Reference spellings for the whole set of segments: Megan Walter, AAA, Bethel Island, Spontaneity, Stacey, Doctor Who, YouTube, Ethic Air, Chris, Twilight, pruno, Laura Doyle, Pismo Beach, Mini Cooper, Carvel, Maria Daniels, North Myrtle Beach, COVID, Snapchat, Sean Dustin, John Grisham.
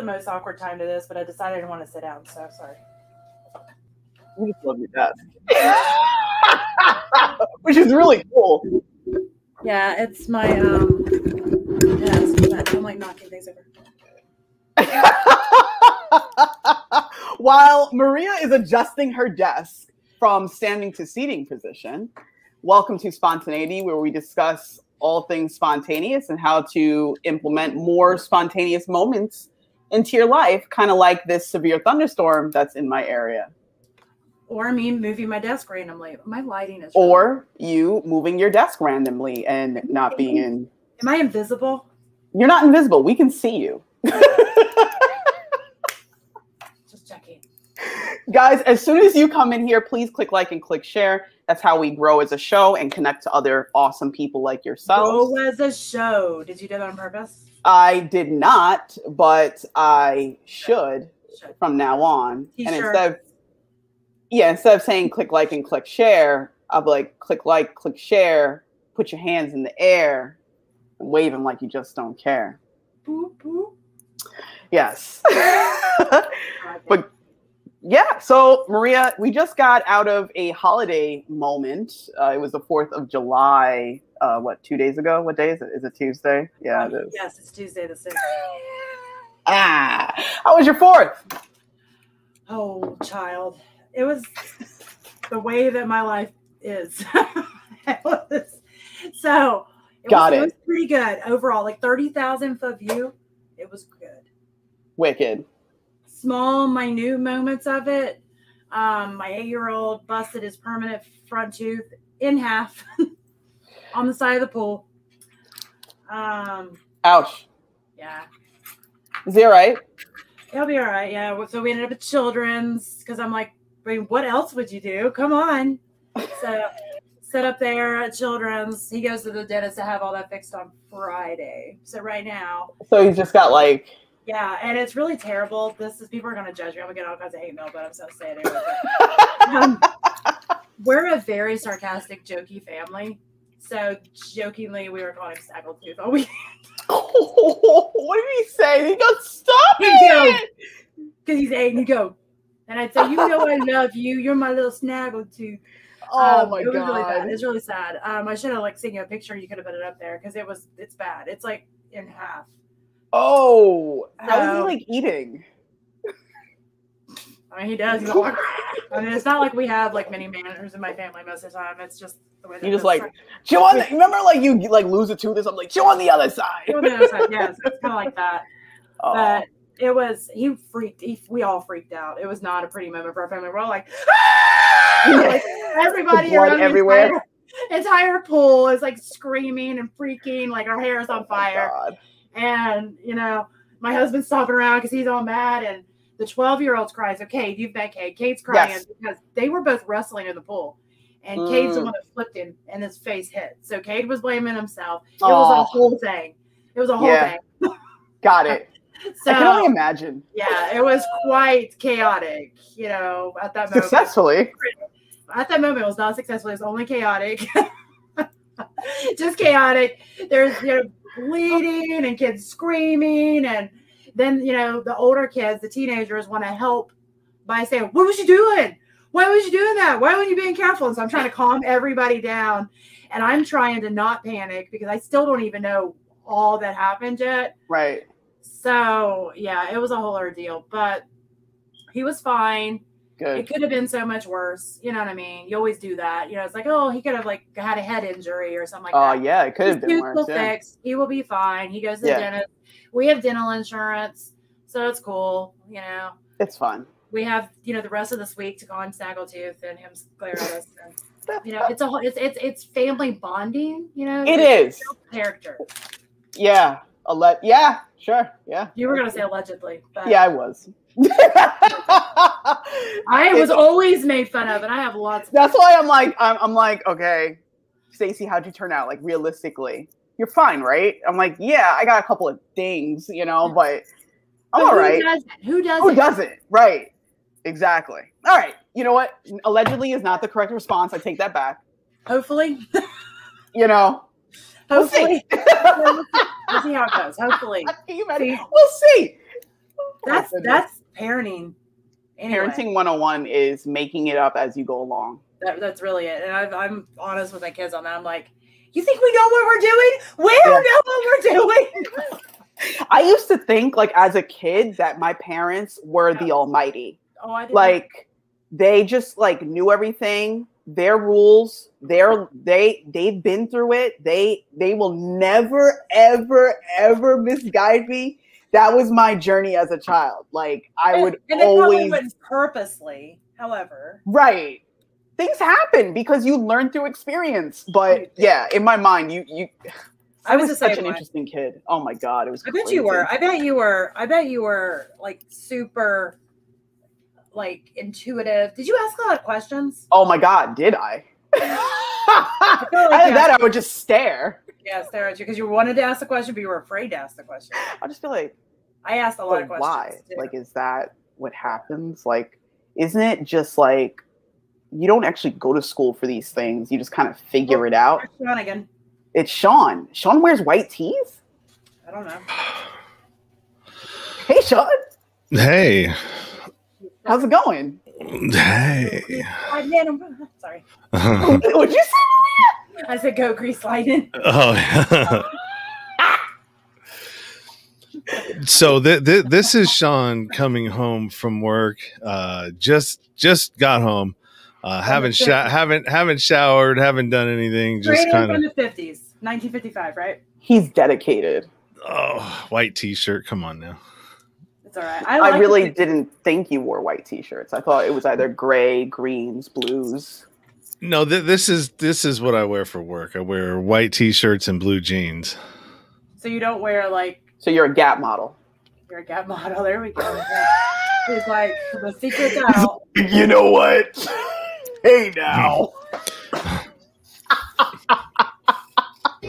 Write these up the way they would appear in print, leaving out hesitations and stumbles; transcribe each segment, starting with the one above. the most awkward time to this, but I decided I didn't want to sit down, so sorry. I just love your desk. Which is really cool. Yeah, it's my, yeah, it's, I'm like knocking things over. While Maria is adjusting her desk from standing to seating position, welcome to Spontaneity, where we discuss all things spontaneous and how to implement more spontaneous moments into your life, kind of like this severe thunderstorm that's in my area. Or me moving my desk randomly. My lighting is... Or you moving your desk randomly and not being in... Am I invisible? You're not invisible. We can see you. Just checking. Guys, as soon as you come in here, please click like and click share. That's how we grow as a show and connect to other awesome people like yourselves. Grow as a show. Did you do that on purpose? I did not, but I should. From now on. Instead of saying click like and click share, I'll be like, click share, put your hands in the air, and wave them like you just don't care. Boop, boop. Yes. But yeah, so Maria, we just got out of a holiday moment. It was the 4th of July, what, 2 days ago? What day is it? Is it Tuesday? Yeah, it is. Yes, it's Tuesday the 6th. Ah, how was your 4th? Oh, child. It was the way that my life is. It was pretty good overall, like 30,000 foot view. It was good. Wicked. Small, minute moments of it. My 8-year-old busted his permanent front tooth in half on the side of the pool. Ouch. Yeah. Is he all right? He'll be all right. Yeah. So we ended up at Children's because I'm like, I mean, what else would you do? Come on. So set up there at Children's. He goes to the dentist to have all that fixed on Friday. So right now. So he's just got like. Yeah. And it's really terrible. This is, people are going to judge me. I'm going to get all kinds of hate mail, but I'm so sad. We're a very sarcastic, jokey family. So jokingly, we were calling him Snaggletooth all weekend. Oh, what did he say? He goes, stop it. Because he's 8 and he goes. And I'd say, you know I love you. You're my little Snaggletooth. Oh, my God. Really bad. It's really sad. I should have, like, seen you a picture. You could have put it up there because it's bad. It's, like, in half. Oh. So, how is he, like, eating? I mean, he does. I mean, it's not like we have, like, many manners in my family most of the time. It's just the way that you just, like, chew on the – remember, like, you, like, lose a tooth or something? Like, chew on the other side. Chew on the other side, yes. It's kind of like that. Oh. But – it was, we all freaked out. It was not a pretty moment for our family. We're all like, ah! Like everybody around everywhere. Entire pool is like screaming and freaking, like our hair is on fire. God. And, you know, my husband's stomping around because he's all mad. And the 12-year-old cries. So Cade, you've met Cade. Cade's crying because they were both wrestling in the pool. And Cade's the one that flipped him and his face hit. So Cade was blaming himself. It was a whole thing. It was a whole thing. Got it. So, I can only imagine. Yeah, it was quite chaotic, you know, at that moment. Successfully. At that moment, it was not successful. It was only chaotic. Just chaotic. There's, you know, bleeding and kids screaming. And then, you know, the older kids, the teenagers, want to help by saying, what was you doing? Why was you doing that? Why weren't you being careful? And so I'm trying to calm everybody down. And I'm trying to not panic because I still don't even know all that happened yet. Right. So, yeah, it was a whole ordeal, but he was fine. Good. It could have been so much worse. You know what I mean? You always do that. You know, it's like, oh, he could have, like, had a head injury or something like that. Oh, yeah, it could have been worse. His tooth will fix. He will be fine. He goes to the dentist. We have dental insurance, so it's cool, you know. It's fun. We have, you know, the rest of this week to call him Snaggletooth and him sclerosis. And, you know, it's a whole, it's family bonding, you know. It is. Character. Yeah. Yeah, sure. Yeah. You were going to say allegedly. But yeah, I was. I was always made fun of, and I have lots of That's why I'm like, okay, Stacey, how'd you turn out? Like, realistically, you're fine, right? I'm like, yeah, I got a couple of things, you know, but I'm all right. Who doesn't? Right. Exactly. All right. You know what? Allegedly is not the correct response. I take that back. Hopefully. You know. Hopefully. We'll see how it goes. Hopefully. We'll see. That's parenting. Anyway. Parenting 101 is making it up as you go along. That's really it. And I'm honest with my kids on that. I'm like, you think we know what we're doing? We don't know what we're doing. I used to think, like, as a kid, that my parents were the almighty. Oh, I did. Like, they just, like, knew everything. Their rules, they've been through it. They will never, ever, ever misguide me. That was my journey as a child. Like, I would always went purposely, however. Right. Things happen because you learn through experience. But yeah, in my mind, I was such an interesting kid. Oh my God, it was crazy. I bet you were like super like intuitive. Did you ask a lot of questions? Oh my God, did I? I would just stare. Yeah, stare at you because you wanted to ask the question, but you were afraid to ask the question. I just feel like I asked a lot of questions. Why? Too. Like, is that what happens? Like, isn't it just like you don't actually go to school for these things? You just kind of figure it out. Sean again. It's Sean. Sean wears white tees? I don't know. Hey, Sean. Hey. How's it going? Hey. Sorry. What'd you say? I said go grease lightning. Oh. So this is Sean coming home from work. Just got home. Haven't showered, haven't done anything. Just kind of from the '50s, 1955, right? He's dedicated. Oh, white T-shirt. Come on now. It's all right. I really didn't think you wore white T-shirts. I thought it was either gray, greens, blues. No, this is what I wear for work. I wear white T-shirts and blue jeans. So you don't wear like. So you're a Gap model. You're a Gap model. There we go. He's like the secret's out. You know what? Hey now.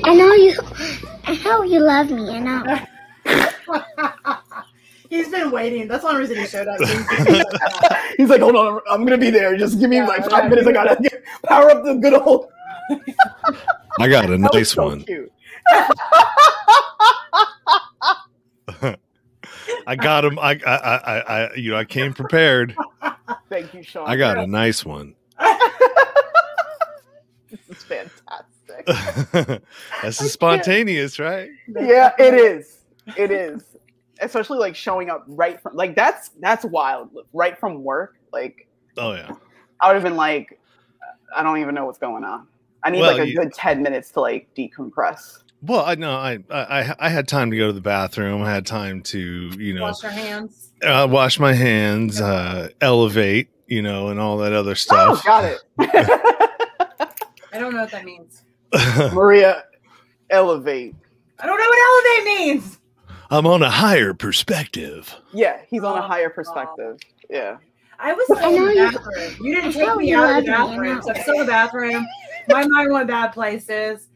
I know you love me, I know. He's been waiting. That's one reason he showed up. He's like, hold on, I'm gonna be there. Just give me like 5 minutes. I gotta power up the good old I got a nice so one. Cute. I got him. I came prepared. Thank you, Sean. I got a nice one. This is fantastic. This is spontaneous, right? Yeah, it is. It is. Especially like showing up right from like that's wild. Right from work, like oh yeah. I would have been like, I don't even know what's going on. I need like a good 10 minutes to like decompress. Well, I had time to go to the bathroom. I had time to, you know, wash your hands, wash my hands, elevate, you know, and all that other stuff. Oh, got it. I don't know what that means. Maria, elevate. I don't know what elevate means. I'm on a higher perspective. Yeah, he's on a higher perspective. Yeah. I was in the bathroom. You didn't take me out of the bathroom. So I'm still in the bathroom. My mind went bad places.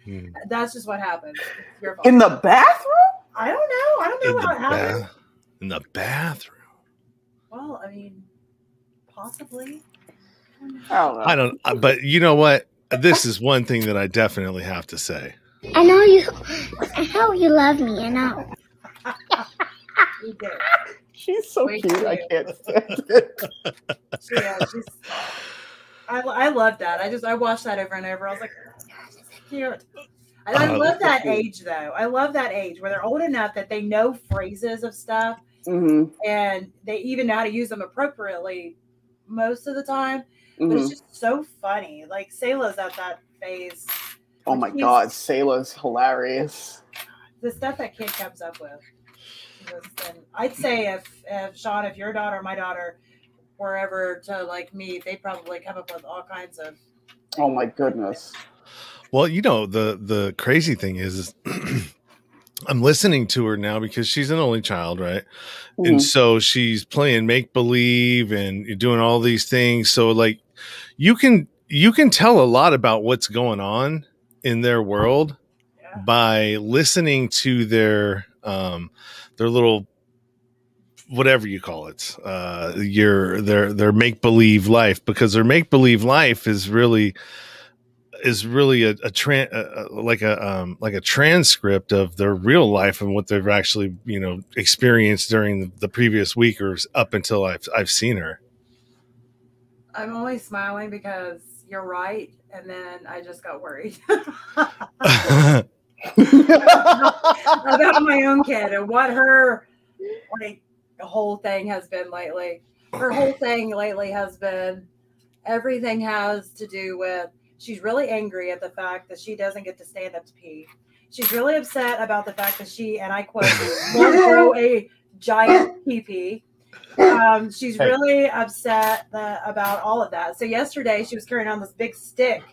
That's just what happened. It's your fault. In the bathroom? I don't know. I don't know how it happened. In the bathroom. Well, I mean, possibly. I don't know. But you know what? This is one thing that I definitely have to say. I know you love me. I know. You did. She's so cute. Too. I can't stand it. Yeah, I love that. I watched that over and over. I was like, oh my gosh, it's cute. I love that age though. I love that age where they're old enough that they know phrases of stuff and they even know how to use them appropriately most of the time. But it's just so funny. Like Selah's at that phase. Oh my God, Selah's hilarious. The stuff that kid comes up with. And I'd say if Sean, if your daughter, my daughter, were ever to like me, they probably come up with all kinds of. Oh my goodness! Well, you know the crazy thing is I'm listening to her now because she's an only child, right? Mm-hmm. And so she's playing make believe and doing all these things. So like you can tell a lot about what's going on in their world by listening to their little, whatever you call it, their make believe life, because their make believe life is really is really a transcript of their real life and what they've actually, you know, experienced during the previous week or up until I've seen her. I'm only smiling because you're right, and then I just got worried about my own kid and what her whole thing has been lately. Her whole thing lately has been everything has to do with she's really angry at the fact that she doesn't get to stand up to pee. She's really upset about the fact that she, and I quote, won't grow a giant pee-pee. She's really upset about all of that. So yesterday she was carrying on this big stick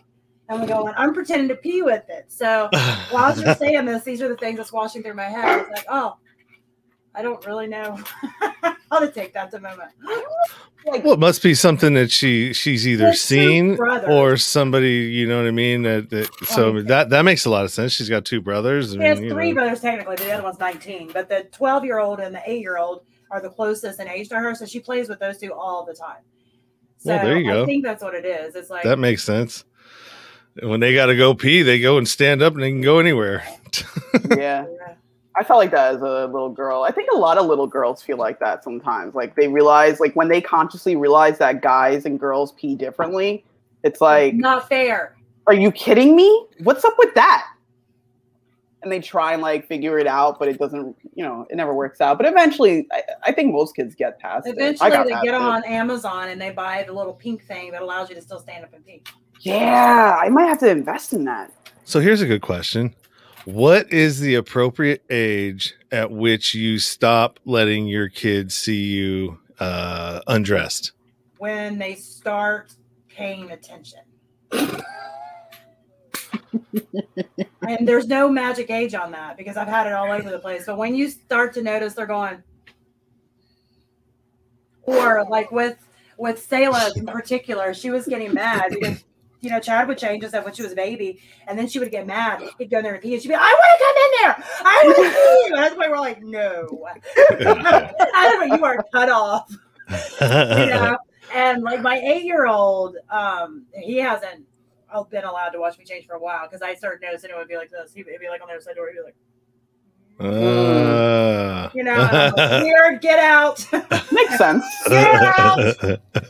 and we're going, I'm pretending to pee with it. So while you're saying this, these are the things that's washing through my head. It's like, oh, I don't really know how to take that to moment. Like, well, it must be something that she's either seen or somebody, you know what I mean? So that makes a lot of sense. She's got two brothers. She has three brothers technically. The other one's 19. But the 12-year-old and the 8-year-old are the closest in age to her. So she plays with those two all the time. So well, there you go. I think that's what it is. It's like that makes sense. When they got to go pee, they go and stand up and they can go anywhere. Yeah. I felt like that as a little girl. I think a lot of little girls feel like that sometimes. Like they realize, like when they consciously realize that guys and girls pee differently, it's like not fair. Are you kidding me? What's up with that? And they try and like figure it out, but it doesn't, you know, it never works out. But eventually, I think most kids get past it. Eventually, they get on Amazon and they buy the little pink thing that allows you to still stand up and pee. Yeah, I might have to invest in that. So here's a good question. What is the appropriate age at which you stop letting your kids see you undressed? When they start paying attention. And there's no magic age on that because I've had it all over the place. But when you start to notice they're going, or like with Selah in particular, she was getting mad because you know, Chad would change himself when she was a baby, and then she would get mad. He'd go in there and pee, and she'd be like, I want to come in there. I want to pee. And that's why we're like, no. I don't know. You are cut off. You know? And, like, my 8-year-old, he hasn't been allowed to watch me change for a while because I started noticing it would be like this. He'd be, like, on the other side of the door. He'd be like, you know, weird, get out. Makes sense. Get out.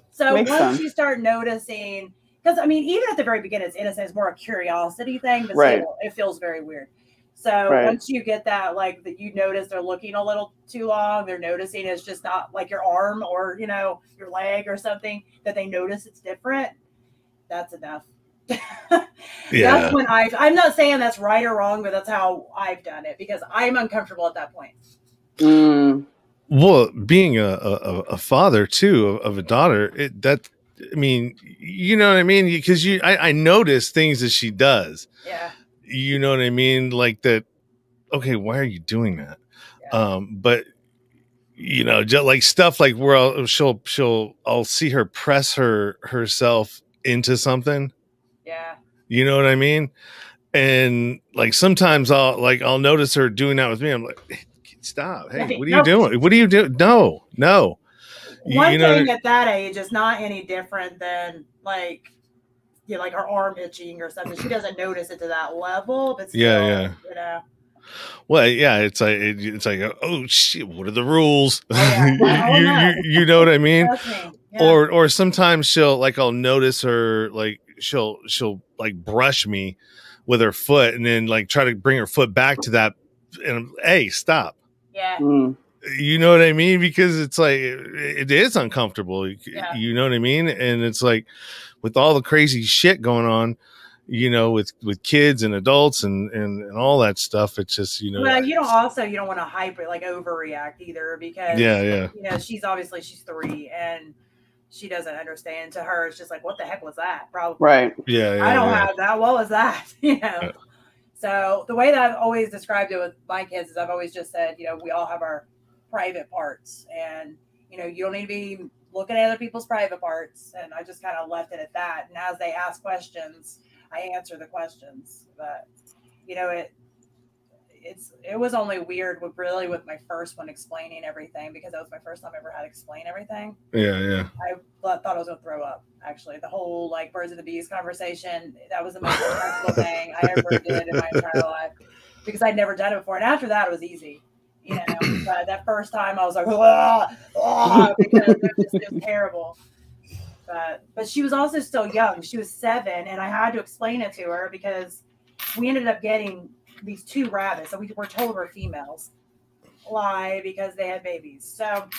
So makes once sense. You start noticing... Because, I mean, even at the very beginning, it's innocent. It's more a curiosity thing. But right. Still, it feels very weird. So right. Once you get that, like, that you notice they're looking a little too long. They're noticing it's just not like your arm or, you know, your leg or something that they notice it's different. That's enough. Yeah. That's when I'm not saying that's right or wrong, but that's how I've done it. Because I'm uncomfortable at that point. Mm. Well, being a father, too, of a daughter, I mean, you know what I mean? Because I notice things that she does. Yeah. You know what I mean? Like that. Okay, why are you doing that? Yeah. But you know, just like stuff like where I'll see her press herself into something. Yeah. You know what I mean? And like sometimes I'll notice her doing that with me. I'm like, stop! Hey, what are you doing? What are you doing? No, no. One thing at that age is not any different than like, you know, like her arm itching or something. She doesn't notice it to that level, but still, yeah, you know. Well, yeah, it's like, oh shit, what are the rules? Oh, yeah. Well, you know what I mean? Okay. Yeah. Or sometimes she'll like I'll notice her like she'll like brush me with her foot and then like try to bring her foot back to that and hey, stop. Yeah. Mm. You know what I mean? Because it's like, it is uncomfortable. Yeah. You know what I mean? And it's like with all the crazy shit going on, you know, with kids and adults and all that stuff. It's just, you know, well, you don't want to overreact either because, yeah. You know, she's 3 and she doesn't understand. To her, it's just like, what the heck was that? Probably. Right. Yeah. I don't have that. What was that? You know? Yeah. So the way that I've always described it with my kids is I've always just said, you know, we all have our private parts and you know you don't need to be looking at other people's private parts, and I just kind of left it at that. And as they ask questions, I answer the questions. But you know, it was only weird with my first one explaining everything, because that was my first time I ever had to explain everything. Yeah. I thought I was going to throw up, actually. The whole, like, Birds of the Bees conversation, that was the most uncomfortable thing I ever did in my entire life because I'd never done it before. And after that, it was easy. You know, but that first time I was like, because it was terrible. But she was also still young. She was 7, and I had to explain it to her because we ended up getting these 2 rabbits that we were told were females. Why? Because they had babies. So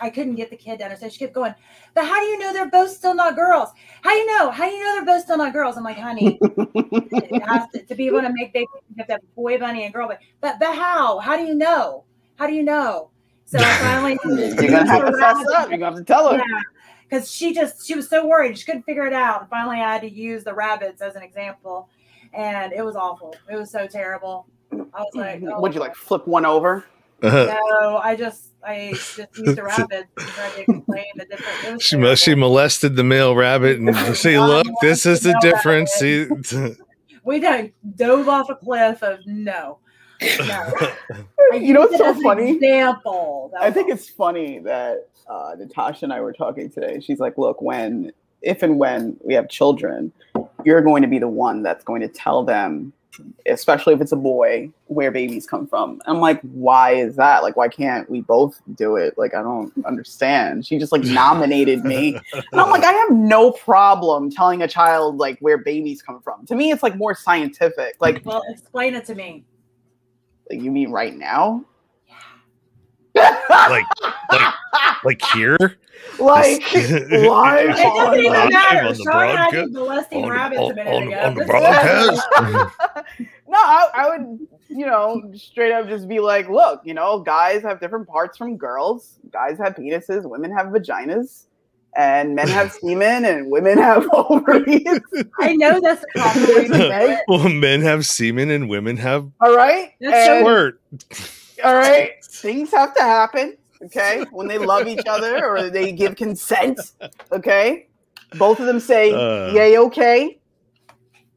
I couldn't get the kid down. So she kept going, but how do you know they're both still not girls? How do you know they're both still not girls? I'm like, honey, it has to be able to make babies, you have to have boy bunny and girl bunny. But how do you know? How do you know? So I finally you're gonna have to tell her. Yeah, because she was so worried, she couldn't figure it out. And finally I had to use the rabbits as an example. And it was awful. It was so terrible. I was like, oh, would you like flip one over? No, I just used the rabbit and tried to explain the difference. She molested the male rabbit and see, look, this is the difference. We dove off a cliff of no. You know what's so funny? Example. I think it's funny that Natasha and I were talking today. She's like, look, if and when we have children, you're going to be the one that's going to tell them, especially if it's a boy, where babies come from. I'm like, why is that? Like, why can't we both do it? Like, I don't understand. She just like nominated me. And I'm like, I have no problem telling a child like where babies come from. To me, it's like more scientific. Like, well, explain it to me. Like, you mean right now? Yeah. like here? Like, live. It doesn't even matter. Sean and I did molesting rabbits a minute ago. On the broadcast? No, I would, you know, straight up just be like, look, you know, guys have different parts from girls. Guys have penises. Women have vaginas. And men have semen, and women have ovaries. I know that's a problem. Right? Well, men have semen, and women have. All right. That's a word. All right. Things have to happen. Okay, when they love each other or they give consent, okay, both of them say yay, okay.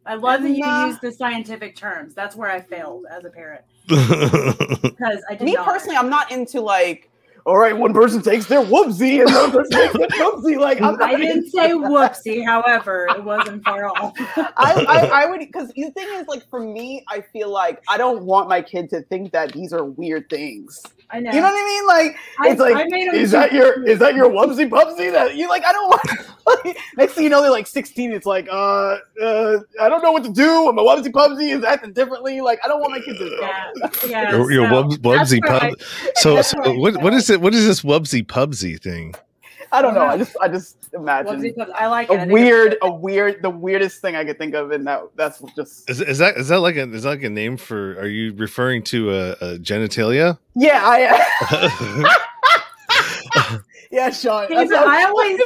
I love that you use the scientific terms. That's where I failed as a parent. Because personally, I'm not into like, all right, one person takes their whoopsie and one person takes their whoopsie. Like, I didn't say whoopsie. However, it wasn't far off. I would, because the thing is, like, for me, I feel like I don't want my kid to think that these are weird things. I know. You know what I mean? Like, it's like, is that your whoopsie pupsie? That you like? I don't want. Like, next thing you know, they're like 16. It's like, I don't know what to do with my whoopsie pupsie. Is acting differently? Like, I don't want my kids to. Yeah. Your whoopsie pub. So what is it? What is this wubsy pubsy thing? I don't know. I just imagine. I like it. The weirdest thing I could think of, and that's just. Is that like a name for? Are you referring to a genitalia? Yeah, yeah, Sean. I always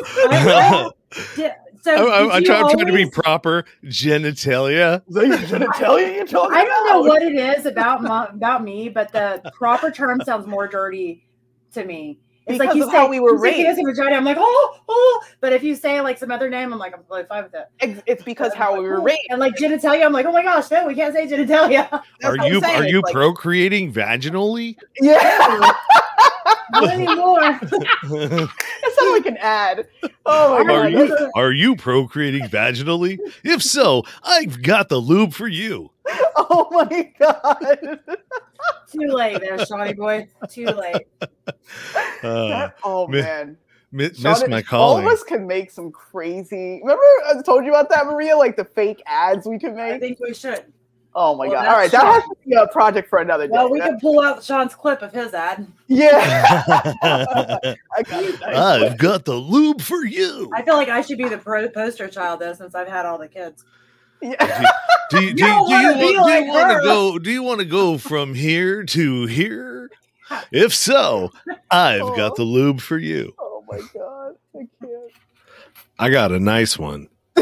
I'm trying to be proper. Genitalia. Is that your genitalia you're talking about? I don't know what it is about me, but the proper term sounds more dirty to me. It's because like you say how we were raised. Vagina, I'm like, oh. But if you say like some other name, I'm like, I'm totally fine with it. It's because how we were raised. And like genitalia, I'm like, oh my gosh, no, we can't say genitalia. Are you like, procreating vaginally? Yeah. Not anymore. That sounds like an ad. Oh my God. Are you procreating vaginally? If so, I've got the lube for you. Oh my God. Too late there, Shawnee boy. Too late. Missed my calling. All of us can make some crazy. Remember I told you about that, Maria? Like the fake ads we can make? I think we should. Oh my God. All right. That has to be a project for another day. Well, we can pull out Sean's clip of his ad. Yeah. I've got the lube for you. I feel like I should be the poster child, though, since I've had all the kids. Yeah. Do you want to go from here to here? If so, I've got the lube for you. Oh my God. I can't. I got a nice one. I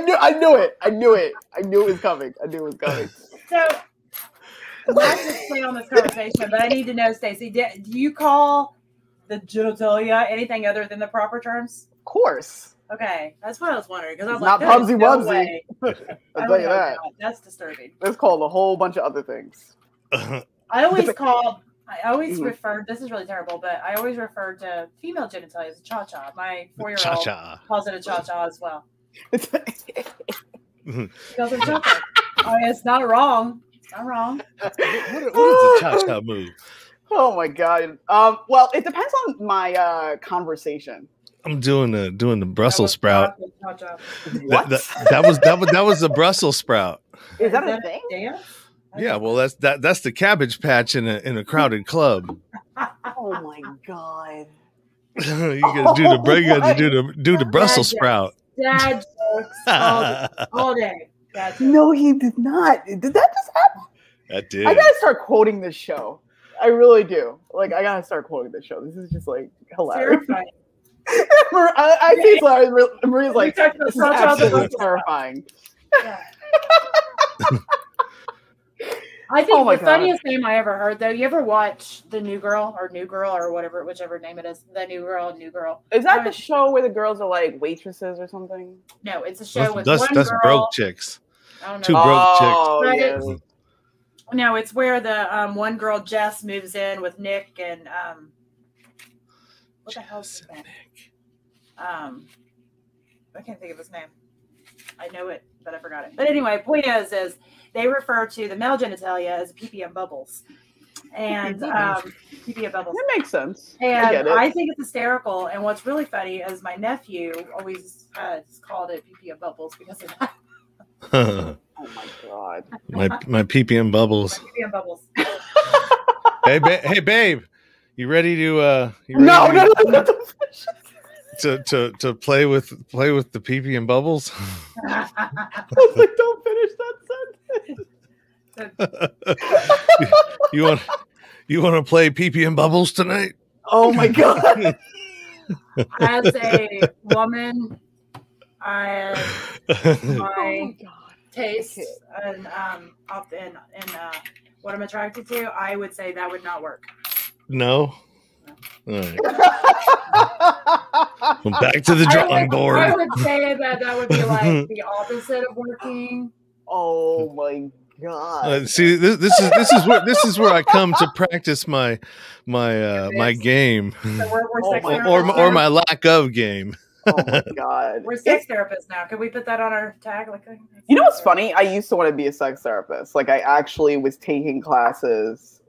knew it was coming. So let's just play on this conversation, but I need to know, Stacey, do you call the genitalia anything other than the proper terms? Of course. Okay, that's what I was wondering, because I was like, not Pumsy Wubsy. I'll tell you that. That's disturbing. It's called a whole bunch of other things. I always call I always refer, this is really terrible, but I always refer to female genitalia as a cha-cha. My 4-year-old calls it a cha-cha as well. She calls it a cha-cha. I mean, it's not wrong. It's not wrong. What is a cha-cha move? Oh, my God. Well, it depends on my conversation. I'm doing the Brussels sprout. What? That was the Brussels sprout. Is that a thing? Dance? Yeah, well, that's the Cabbage Patch in a crowded club. Oh my God! You gotta do the do the Brussels sprout. Dad jokes all day. Dad jokes. No, he did not. Did that just happen? That did. I gotta start quoting this show. I really do. Like, I gotta start quoting this show. This is just like hilarious. Terrifying. I see Larry. Marie's like, this is absolutely terrifying. Yeah. I think the funniest name I ever heard, though, you ever watch The New Girl or whatever, whichever name it is, The New Girl. Is that the show where the girls are like waitresses or something? No, it's a show with one girl. That's broke chicks. I don't know. Two broke chicks. Yes. No, it's where the one girl, Jess, moves in with Nick and what the hell is that? I can't think of his name. I know it, but I forgot it. But anyway, point is they refer to the male genitalia as pee-pee and bubbles. And pee-pee and bubbles. That makes sense. And I think it's hysterical. And what's really funny is my nephew always called it pee-pee and bubbles because of that. Oh, my God. My pee-pee and bubbles. My pee-pee and bubbles. Hey, babe. You ready to... No. To play with the pee-pee and bubbles. I was like, don't finish that sentence. you want to play pee-pee and bubbles tonight? Oh my God! As a woman, my taste and what I'm attracted to, I would say that would not work. No. All right. Well, back to the drawing board. I would say that would be like the opposite of working. Oh my God! See, this is where I come to practice my game, so or my lack of game. Oh my God! We're sex therapists now. Can we put that on our tag? Like, you know what's funny? I used to want to be a sex therapist. Like, I actually was taking classes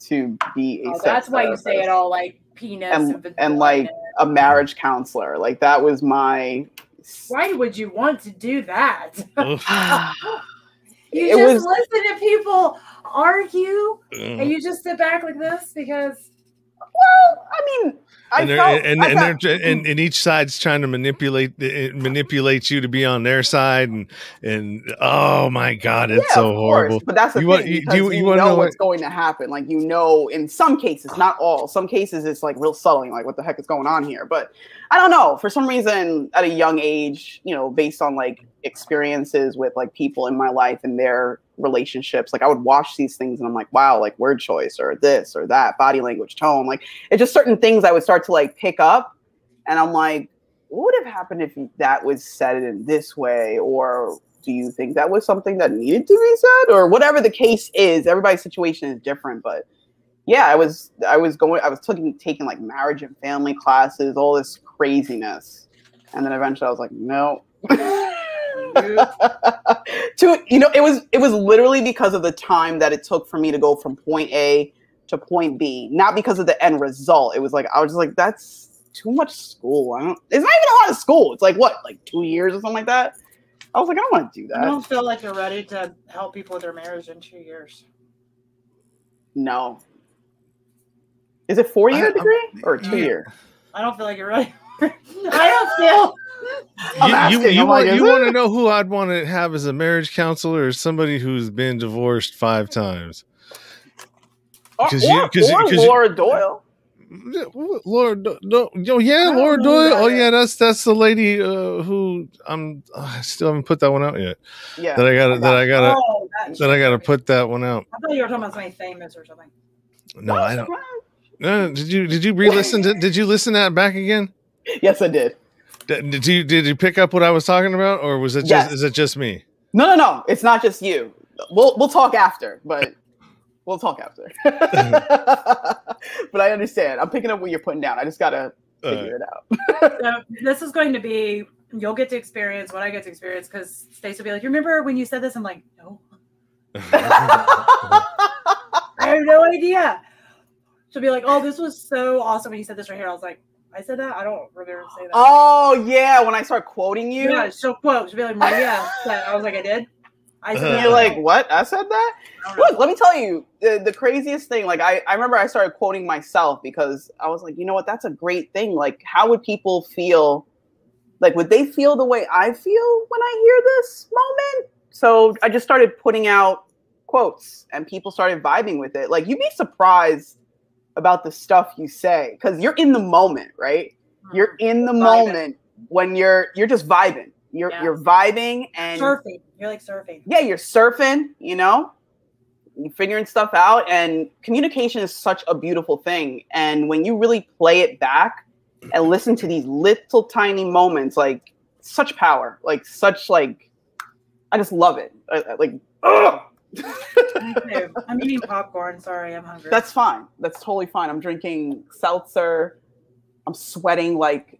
to be a sex therapist. That's why you say it all like penis and like a marriage counselor. Like, that was my... Why would you want to do that? you just listen to people argue and you just sit back like this because... Well, I mean... And each side's trying to manipulate you to be on their side, and oh my God, it's so horrible. But that's the thing. You know what's going to happen. Like, you know, in some cases, not all. Some cases, it's like real subtle. Like, what the heck is going on here? But I don't know. For some reason, at a young age, you know, based on like experiences with like people in my life and their relationships, like I would watch these things and I'm like, wow, like word choice or this or that, body language, tone, like it's just certain things I would start to like pick up, and I'm like, what would have happened if that was said in this way, or do you think that was something that needed to be said, or whatever the case is. Everybody's situation is different, but yeah, I was taking like marriage and family classes, all this craziness, and then eventually I was like, no. You know, it was literally because of the time that it took for me to go from point A to point B, not because of the end result. It was like, I was just like, that's too much school. It's not even a lot of school. It's like, what, like 2 years or something like that? I was like, I don't want to do that. I don't feel like you're ready to help people with their marriage in 2 years. No. Is it 4-year degree or 2-year? I don't feel like you're ready. I don't feel... You want to know who I'd want to have as a marriage counselor is somebody who's been divorced 5 times. Or Laura Doyle. Laura Doyle. Laura Doyle. Oh yeah, that's the lady who I still haven't put that one out yet. Yeah. I gotta put that one out. I thought you were talking about something famous or something. No, I don't. No, did you re-listen to? Did you listen to that back again? Yes, I did. Did you pick up what I was talking about, or was it just is it just me? No, it's not just you. We'll talk after, but We'll talk after. But I understand. I'm picking up what you're putting down. I just got to figure it out. So this is going to be, you'll get to experience what I get to experience, because Stacey will be like, you remember when you said this? I'm like, no. I have no idea. She'll be like, oh, this was so awesome when you said this right here. I was like, I said that? I don't remember saying that. Oh, yeah. When I start quoting you. Yeah, she'll quote. She'll be like, Maria. I was like, I did. I said, you're like, what? I said that? Look, let me tell you the craziest thing. Like, I remember I started quoting myself because I was like, you know what? That's a great thing. Like, how would people feel? Like, would they feel the way I feel when I hear this moment? So I just started putting out quotes and people started vibing with it. Like, you'd be surprised about the stuff you say, because you're in the moment, right? You're in the moment when you're just vibing. You're vibing and surfing. You're like surfing. Yeah, you're surfing, you know, you're figuring stuff out. And communication is such a beautiful thing. And when you really play it back and listen to these little tiny moments, like such power, like such, like, I just love it. Like, ugh. Me too. I'm eating popcorn. Sorry, I'm hungry. That's fine. That's totally fine. I'm drinking seltzer. I'm sweating. Like,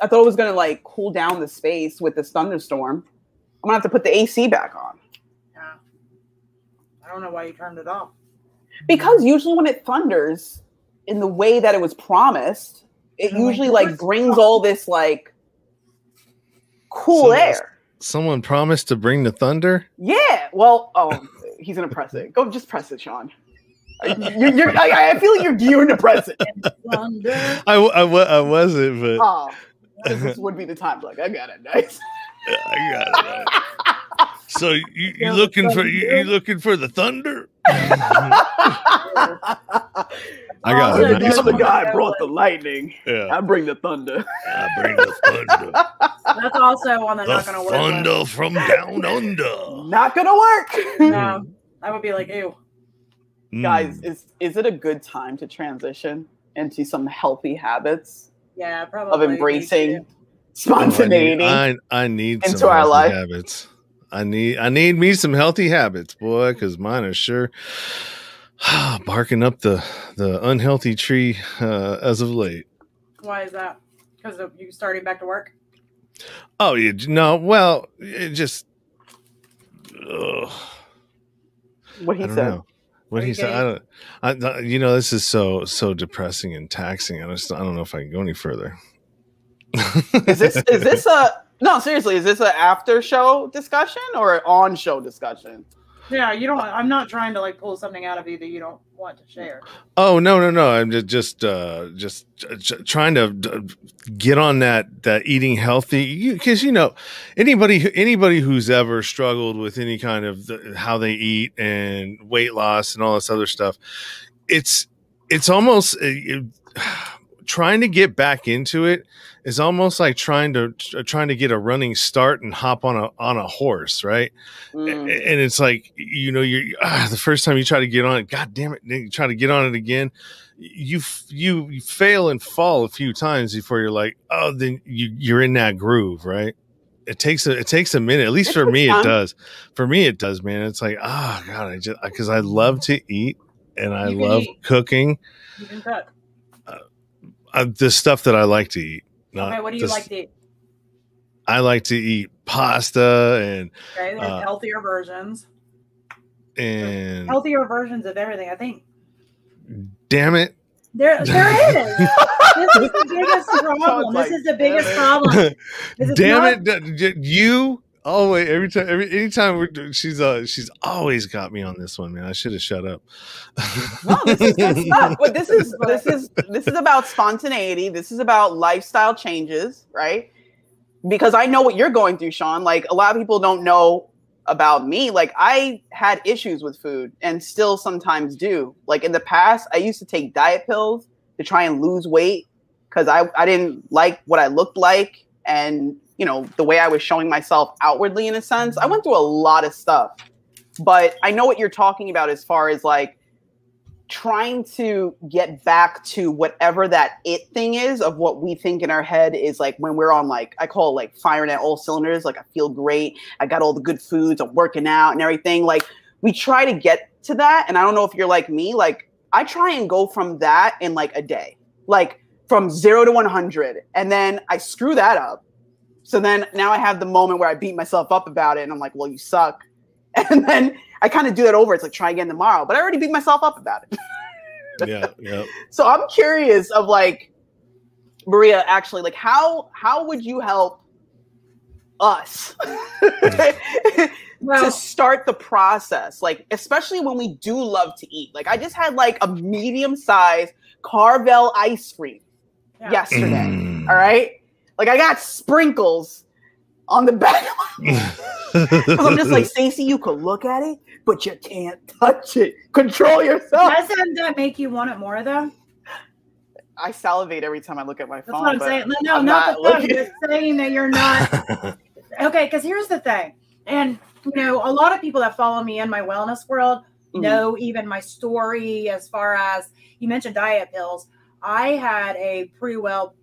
I thought it was gonna like cool down the space with this thunderstorm. I'm gonna have to put the AC back on. Yeah. I don't know why you turned it off. Because usually when it thunders in the way that it was promised, it usually like brings all this like cool air. Someone promised to bring the thunder? Yeah. Well, oh, he's going to press it. Go just press it, Sean. I feel like you're gearing to press it. I wasn't, but. Oh, this would be the time. Like, I got it. Nice. I got it. Nice. So you're looking for, you're looking for the thunder? I got it. Nice. The guy brought the lightning. Yeah. I bring the thunder. I bring the thunder. That's also one that's not gonna work. Thunder from down under. Not gonna work. No, I would be like, ew. Guys, is it a good time to transition into some healthy habits? Yeah, probably. Of embracing spontaneity. I need into some our life habits. I need me some healthy habits, boy, because mine are sure barking up the unhealthy tree as of late. Why is that? Because you started back to work? Oh, you know, well, it just what he said. Know. What he said. I don't. You know, this is so depressing and taxing. I don't know if I can go any further. Is this a? No, seriously, is this an after-show discussion or an on-show discussion? Yeah, you don't. I'm not trying to like pull something out of you that you don't want to share. Oh no! I'm just trying to get on that eating healthy, because you know, anybody who's ever struggled with any kind of how they eat and weight loss and all this other stuff, it's almost. Trying to get back into it is almost like trying to get a running start and hop on a horse, right? And it's like, you know, you're the first time you try to get on it, god damn it, you try to get on it again, you fail and fall a few times before you're like, oh, then you're in that groove, right? It takes a minute, at least for me. It does, man. It's like, oh god, I just, because I love to eat and I love cooking. You can cook. The stuff that I like to eat. Okay, what do you like to eat? I like to eat pasta and healthier versions. And healthier versions of everything, I think. Damn it. There is. This is the biggest problem. This is the biggest problem. Damn it. You always, anytime she's always got me on this one, man. I should have shut up. No, that's not. But this is about spontaneity. This is about lifestyle changes, right? Because I know what you're going through, Sean. Like, a lot of people don't know about me. Like, I had issues with food and still sometimes do. Like, in the past, I used to take diet pills to try and lose weight because I didn't like what I looked like, and you know, the way I was showing myself outwardly, in a sense. I went through a lot of stuff, but I know what you're talking about as far as like trying to get back to whatever that it thing is of what we think in our head is, like when we're on, like, I call it like firing at all cylinders. Like, I feel great. I got all the good foods. I'm working out and everything. Like, we try to get to that. And I don't know if you're like me, like I try and go from that in like a day, like from 0 to 100. And then I screw that up. So then now I have the moment where I beat myself up about it and I'm like, well, you suck. And then I kind of do that over. It's like, try again tomorrow, but I already beat myself up about it. Yeah. So I'm curious of like, Maria, actually, like how would you help us to start the process? Like, especially when we do love to eat. Like I just had like a medium-sized Carvel ice cream yesterday. All right. Like I got sprinkles on the back of my I'm just like, Stacey, you could look at it, but you can't touch it. Control yourself. Doesn't that make you want it more though? I salivate every time I look at my phone. That's what I'm saying. No, I'm not the phone. Just saying that you're not. Okay, because here's the thing. And, you know, a lot of people that follow me in my wellness world know even my story as far as, you mentioned diet pills. I had a pretty well,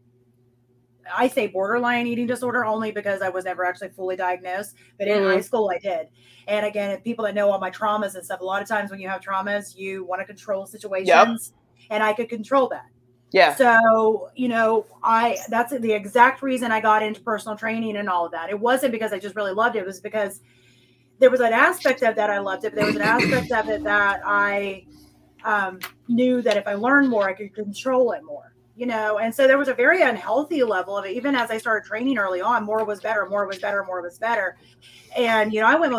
I say borderline eating disorder only because I was never actually fully diagnosed, but in high school I did. And again, if people that know all my traumas and stuff, a lot of times when you have traumas, you want to control situations and I could control that. Yeah. So, you know, that's the exact reason I got into personal training and all of that. It wasn't because I just really loved it. It was because there was an aspect of that I loved it, but there was an aspect of it that I knew that if I learned more, I could control it more. You know, and so there was a very unhealthy level of it. Even as I started training early on, more was better, more was better, more was better. And, you know, I went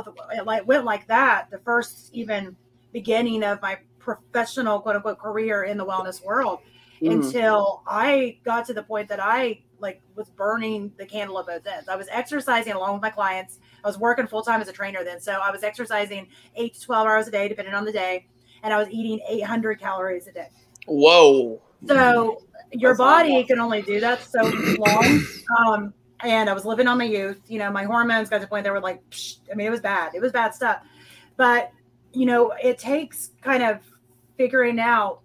like that the first even beginning of my professional, quote unquote, career in the wellness world until I got to the point that I like was burning the candle at both ends. I was exercising along with my clients. I was working full time as a trainer then. So I was exercising 8 to 12 hours a day, depending on the day. And I was eating 800 calories a day. Whoa. So your body can only do that so long. And I was living on my youth, you know, my hormones got to the point they were like, psh, I mean, it was bad stuff, but you know, it takes kind of figuring out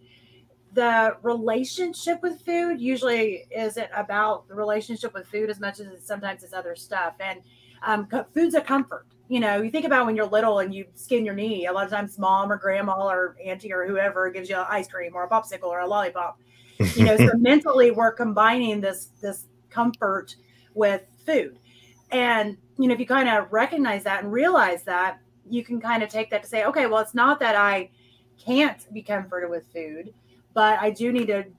the relationship with food usually isn't about the relationship with food as much as it's sometimes it's other stuff. And, food's a comfort, you know, you think about when you're little and you skin your knee, a lot of times mom or grandma or auntie or whoever gives you an ice cream or a popsicle or a lollipop. You know, so mentally we're combining this comfort with food. And, you know, if you kind of recognize that and realize that, you can kind of take that to say, okay, well, it's not that I can't be comforted with food, but I do need to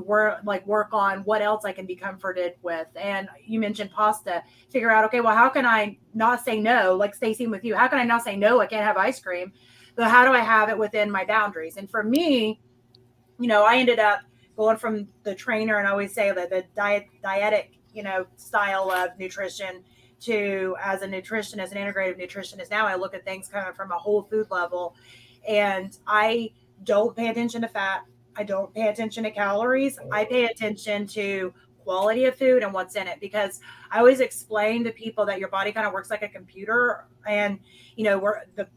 work on what else I can be comforted with. And you mentioned pasta, figure out, okay, well, how can I not say no? Like Stacey with you, how can I not say no? I can't have ice cream, but how do I have it within my boundaries? And for me, you know, I ended up going from the trainer, and I always say that the dietic, you know, style of nutrition to as a nutritionist, an integrative nutritionist. Now I look at things kind of from a whole food level, and I don't pay attention to fat. I don't pay attention to calories. I pay attention to quality of food and what's in it, because I always explain to people that your body kind of works like a computer, and, you know,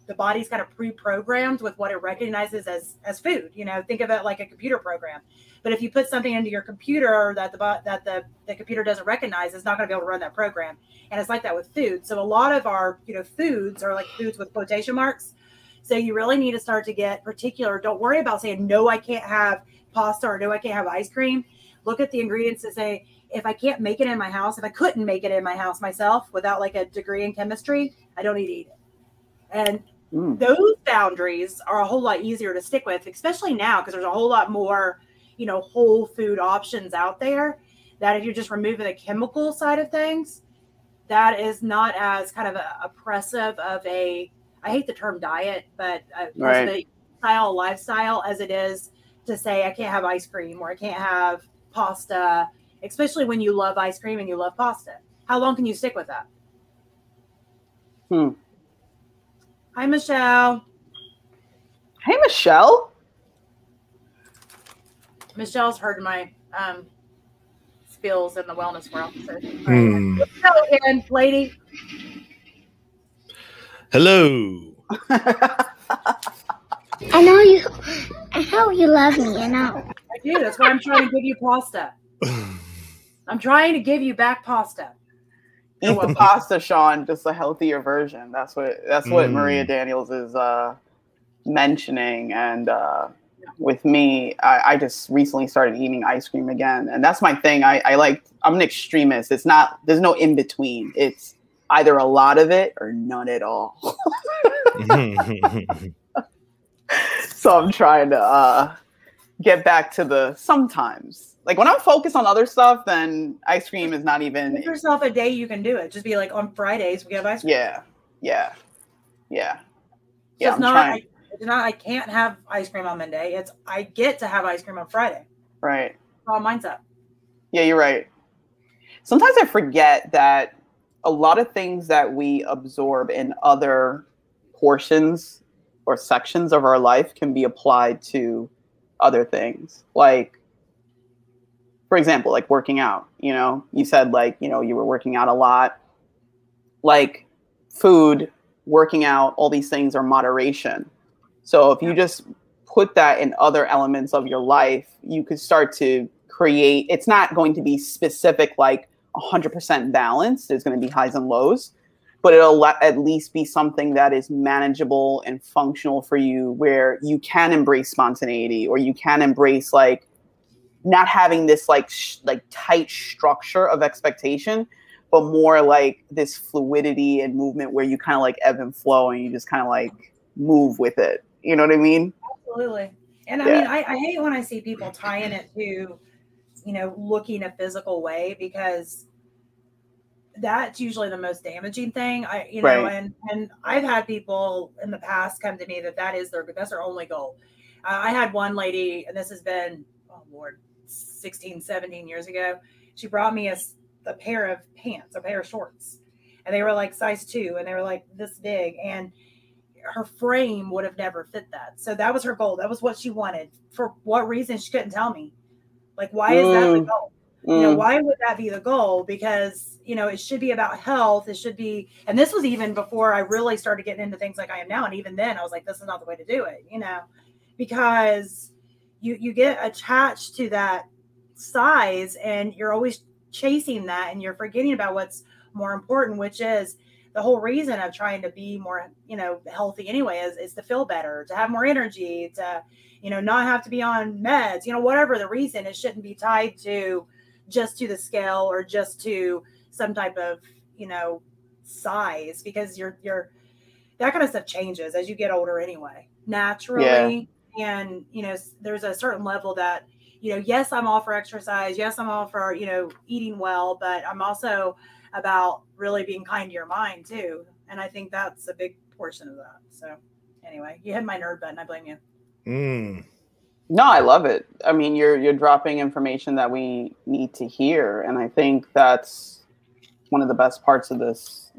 the body's kind of pre-programmed with what it recognizes as food. You know, think of it like a computer program. But if you put something into your computer that the computer doesn't recognize, it's not going to be able to run that program. And it's like that with food. So a lot of our, you know, foods are like foods with quotation marks. So you really need to start to get particular. Don't worry about saying, no, I can't have pasta, or no, I can't have ice cream. Look at the ingredients and say, if I can't make it in my house, if I couldn't make it in my house myself without like a degree in chemistry, I don't need to eat it. And those boundaries are a whole lot easier to stick with, especially now, because there's a whole lot more, you know, whole food options out there, that if you're just removing the chemical side of things, that is not as kind of oppressive of a, I hate the term diet, but lifestyle as it is to say, I can't have ice cream, or I can't have pasta, especially when you love ice cream and you love pasta. How long can you stick with that? Hi, Michelle. Hey, Michelle. Michelle's heard my spills in the wellness world. So. Hello again, lady. Hello. I know you love me. I know. I do. That's why I'm trying to give you pasta. I'm trying to give you back pasta. It was pasta, Sean, just a healthier version. That's what Maria Daniels is mentioning. And with me, I just recently started eating ice cream again, and that's my thing. I'm an extremist. It's not, there's no in between. It's either a lot of it or none at all. So I'm trying to get back to the sometimes. Like when I'm focused on other stuff, then ice cream is not even. Give yourself a day you can do it. Just be like, on Fridays we have ice cream. Yeah. I can't have ice cream on Monday. It's I get to have ice cream on Friday. Right. All mindset. Yeah, you're right. Sometimes I forget that a lot of things that we absorb in other portions or sections of our life can be applied to other things. Like, for example, like working out, you know, you said like, you know, you were working out a lot, like food, working out, all these things are moderation. So if you just put that in other elements of your life, you could start to create, it's not going to be specific, like 100% balance. There's going to be highs and lows, but it'll at least be something that is manageable and functional for you, where you can embrace spontaneity, or you can embrace like not having this like tight structure of expectation, but more like this fluidity and movement where you kind of like ebb and flow and you just kind of like move with it. You know what I mean? Absolutely. And I mean, I hate when I see people tying it to, you know, looking a physical way, because that's usually the most damaging thing. And I've had people in the past come to me that is that's their only goal. I had one lady, and this has been, oh Lord, 16, 17 years ago. She brought me a pair of pants, a pair of shorts, and they were like size 2, and they were like this big, and her frame would have never fit that. So that was her goal. That was what she wanted. For what reason, she couldn't tell me. Like, why is that the goal? You know, why would that be the goal? Because, you know, it should be about health. It should be, and this was even before I really started getting into things like I am now. And even then I was like, this is not the way to do it, you know, because you get attached to that size and you're always chasing that, and you're forgetting about what's more important, which is the whole reason of trying to be more, you know, healthy anyway, is to feel better, to have more energy, to, you know, not have to be on meds, you know, whatever the reason. It shouldn't be tied to just to the scale or just to some type of, you know, size, because you're that kind of stuff changes as you get older anyway, naturally. Yeah. And, you know, there's a certain level that, you know, yes, I'm all for exercise. Yes, I'm all for, you know, eating well, but I'm also about really being kind to your mind too. And I think that's a big portion of that. So anyway, you hit my nerd button. I blame you. No, I love it. I mean, you're dropping information that we need to hear. And I think that's one of the best parts of this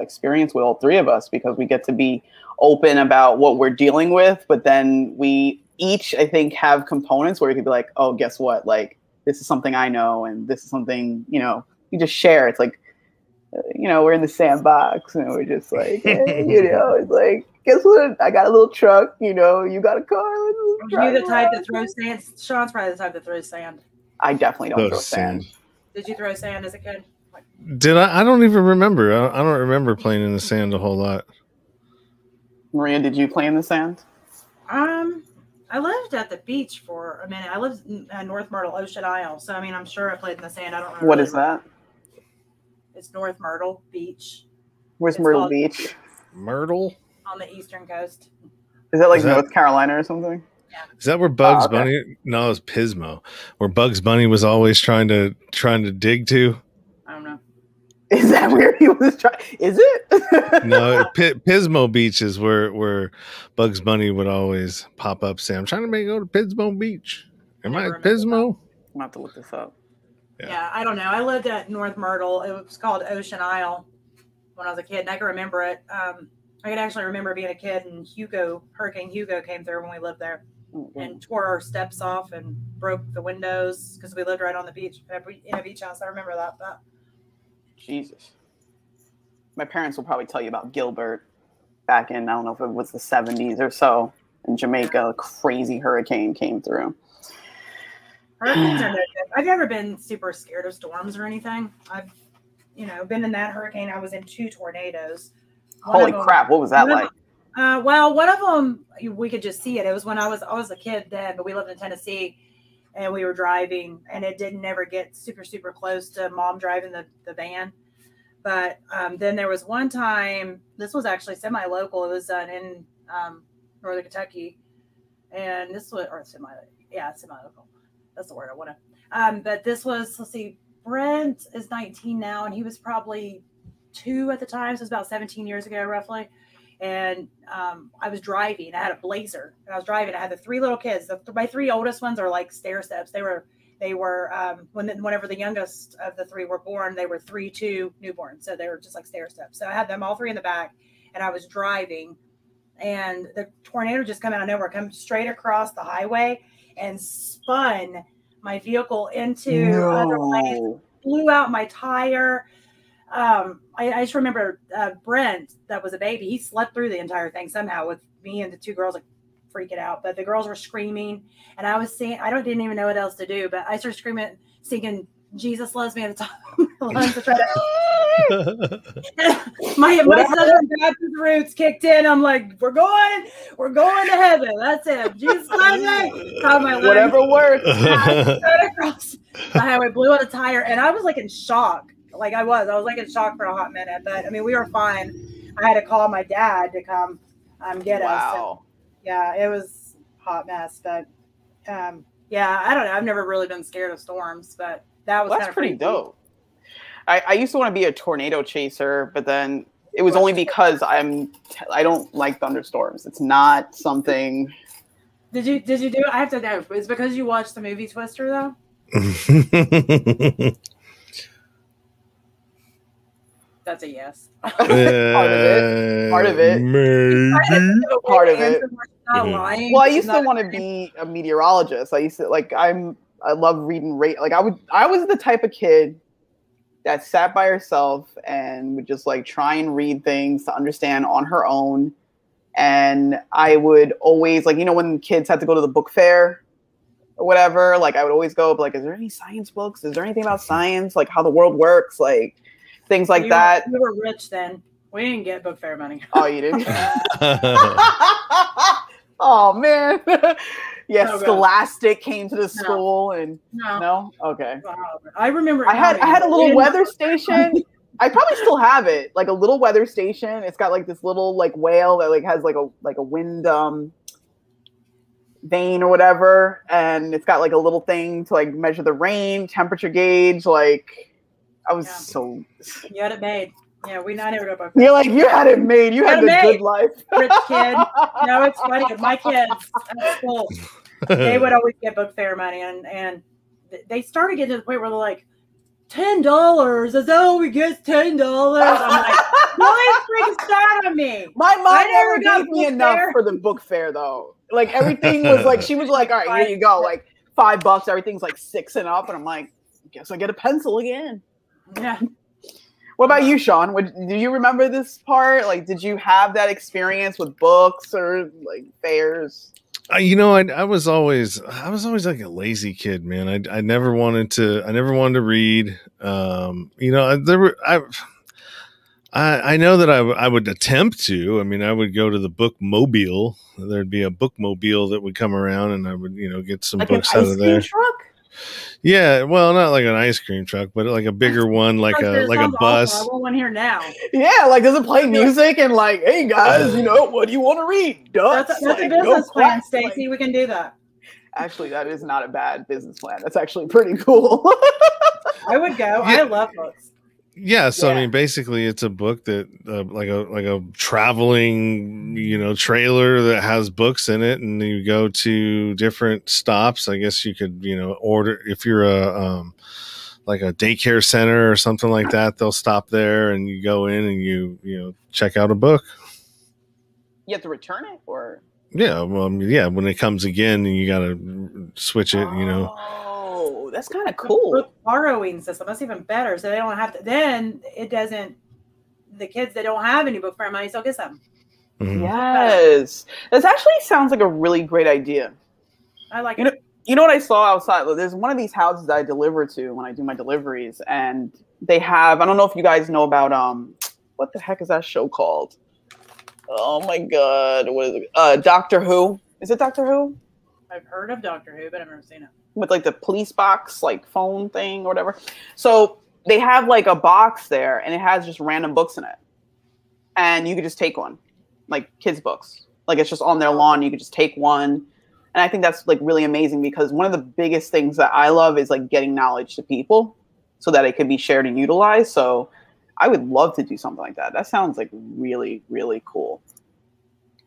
experience with all three of us, because we get to be open about what we're dealing with, but then we each, I think, have components where we could be like, oh, guess what? Like, this is something I know, and this is something, you know, you just share. It's like, you know, we're in the sandbox and we're just like, hey, you know, it's like, guess what? I got a little truck, you know, you got a car. Are you the type that throws sand? Sean's probably the type that throws sand. I definitely don't throw sand. Did you throw sand as a kid? Did I? I don't even remember. I don't remember playing in the sand a whole lot. Maria, did you play in the sand? I lived at the beach for a minute. I lived in North Myrtle, Ocean Isle. So, I mean, I'm sure I played in the sand. I don't remember. What is that? It's North Myrtle Beach. Where's Myrtle Beach? Myrtle? On the eastern coast. Is that like North Carolina or something? Yeah. Is that where Bugs Bunny? No, it's Pismo. Where Bugs Bunny was always trying to dig to? I don't know. Is that where he was trying? Is it? No, Pismo Beach is where Bugs Bunny would always pop up. Say, I'm trying to go to Pismo Beach. Am I at Pismo? I'm about to look this up. Yeah, I don't know. I lived at North Myrtle. It was called Ocean Isle when I was a kid, and I can remember it. I can actually remember being a kid, and Hurricane Hugo came through when we lived there, and tore our steps off and broke the windows, because we lived right on the beach in a beach house. I remember that. Jesus. My parents will probably tell you about Gilbert back in, I don't know if it was the 70s or so, in Jamaica. A crazy hurricane came through. Hurricanes are no good. I've never been super scared of storms or anything. I've you know, been in that hurricane. I was in 2 tornadoes. Holy crap. What was that like? Well, one of them, we could just see it. It was when I was a kid then, but we lived in Tennessee and we were driving, and it didn't ever get super, super close to mom driving the van. But then there was one time, this was actually semi-local. It was in Northern Kentucky. And this was, or semi, yeah, semi-local. That's the word I want to. But this was, let's see, Brent is 19 now, and he was probably 2 at the time. So it was about 17 years ago, roughly. And I was driving. I had a Blazer, and I was driving. I had the 3 little kids. My 3 oldest ones are like stair steps. They were whenever the youngest of the 3 were born, they were 3, 2 newborns. So they were just like stair steps. So I had them all 3 in the back, and I was driving, and the tornado just come out of nowhere, come straight across the highway, and spun my vehicle into other lanes, blew out my tire. I just remember Brent, that was a baby, he slept through the entire thing somehow with me and the 2 girls, like, freaking out. But the girls were screaming, and I was saying, I didn't even know what else to do, but I started screaming, singing "Jesus Loves Me" at the top of my lungs to try to my Southern Baptist roots kicked in. I'm like, we're going to heaven. That's it. Jesus loves me. Whatever works. I across the highway, blew out a tire, and I was like in shock. Like I was like in shock for a hot minute, but I mean, we were fine. I had to call my dad to come get us. Wow. Yeah, it was a hot mess, but yeah, I don't know. I've never really been scared of storms, but that was that's pretty dope. I used to want to be a tornado chaser, but then it was only because I don't like thunderstorms. It's not something. Did you do it? I have to know. It's because you watched the movie Twister, though. That's a yes. Part of it. Maybe. Part of it. Well, I used to want to be a meteorologist. I used to I love reading rate. Like I was the type of kid that sat by herself and would just like try and read things to understand on her own. And I would always, like, you know, when kids had to go to the book fair or whatever, like I would always go up, like, is there any science books? Is there anything about science? Like how the world works? Like things like that. We were rich then. We didn't get book fair money. Oh, you didn't? Oh, man. Yes, oh, Scholastic came to the school. No? Okay. Wow. I remember. I had a little weather station. I probably still have it. Like a little weather station. It's got like this little like whale that like has like a wind vein or whatever. And it's got like a little thing to like measure the rain, temperature gauge, like... I was so... You had it made. Yeah, we not ever go. You're like, you had it made. You had the good life. Rich kid. No, it's funny. My kids at school, they would always get book fair money. And they started getting to the point where they're like, $10. As though we get $10. I'm like, what freaking start on me? My mom never gave me enough for the book fair, though. Like, everything was like, she was like, all right, here you go. Like, $5. Everything's like 6 and up. And I'm like, guess I get a pencil again. Yeah. What about you, Sean? Do you remember this part? Like, did you have that experience with books or like fairs? You know, I was always like a lazy kid, man. I never wanted to read. You know, I know that I would attempt to. I mean, I would go to the bookmobile. There'd be a bookmobile that would come around, and I would, you know, get some books out of there. Truck? Yeah, well, not like an ice cream truck, but like a bigger one, like a bus. Awful. I want one here now. Yeah, like does it play music and like, hey guys, you know, what do you want to read? Ducks, that's like, a business plan, Stacey. Like, we can do that. Actually, that is not a bad business plan. That's actually pretty cool. I would go. Yeah. I love books. Yeah, so yeah. I mean, basically, it's a book that like a traveling, you know, trailer that has books in it, and you go to different stops. I guess you could, you know, order if you're a like a daycare center or something like that. They'll stop there, and you go in and you know, check out a book. You have to return it, or yeah, well, yeah, when it comes again, you got to switch it, you know. That's kind of cool. Book borrowing system. That's even better. So they don't have to. Then it doesn't. The kids that don't have any book fair money still get some. Mm-hmm. Yes, this actually sounds like a really great idea. I like it. You know what I saw outside? There's one of these houses that I deliver to when I do my deliveries, and they have, I don't know if you guys know about, what the heck is that show called? Oh my God, what is it? Doctor Who. Is it Doctor Who? I've heard of Doctor Who, but I've never seen it. With like the police box, like phone thing or whatever. So they have like a box there, and it has just random books in it. And you could just take one, like kids' books. Like it's just on their lawn, you could just take one. And I think that's like really amazing, because one of the biggest things that I love is like getting knowledge to people so that it can be shared and utilized. So I would love to do something like that. That sounds like really, really cool.